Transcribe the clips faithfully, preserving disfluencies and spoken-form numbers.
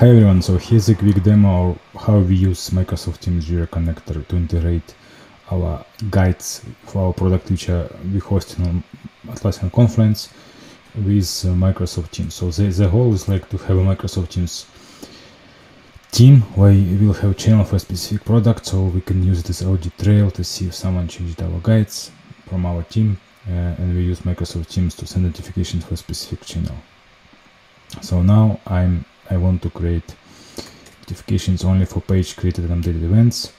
Hi everyone, so here's a quick demo of how we use Microsoft Teams Jira connector to integrate our guides for our product, which are we hosting on Atlassian Confluence with Microsoft Teams. So the, the goal is like to have a Microsoft Teams team where we will have a channel for a specific product, so we can use this audit trail to see if someone changed our guides from our team, uh, and we use Microsoft Teams to send notifications for a specific channel. So now I'm I want to create notifications only for page created and updated events.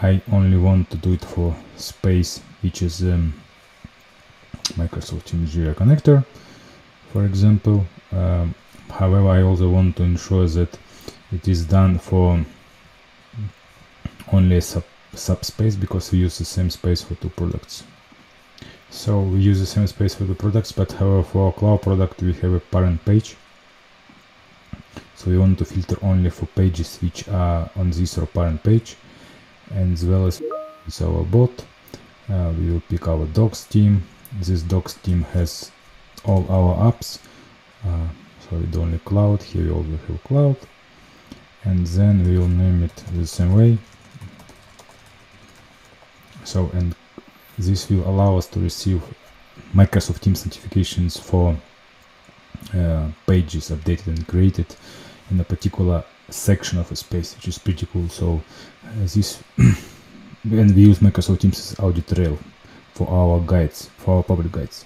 I only want to do it for space, which is um, Microsoft Teams Jira connector, for example. Um, however, I also want to ensure that it is done for only a sub subspace, because we use the same space for two products. So we use the same space for the products, but however, for our cloud product we have a parent page. So we want to filter only for pages which are on this or parent page, and as well as with our bot, uh, we will pick our docs team. This docs team has all our apps, uh, so we only cloud. Here we also have cloud, and then we will name it the same way. So and this will allow us to receive Microsoft Teams notifications for uh, pages updated and created in a particular section of a space, which is pretty cool. So uh, this and we use Microsoft Teams as audit trail for our guides, for our public guides.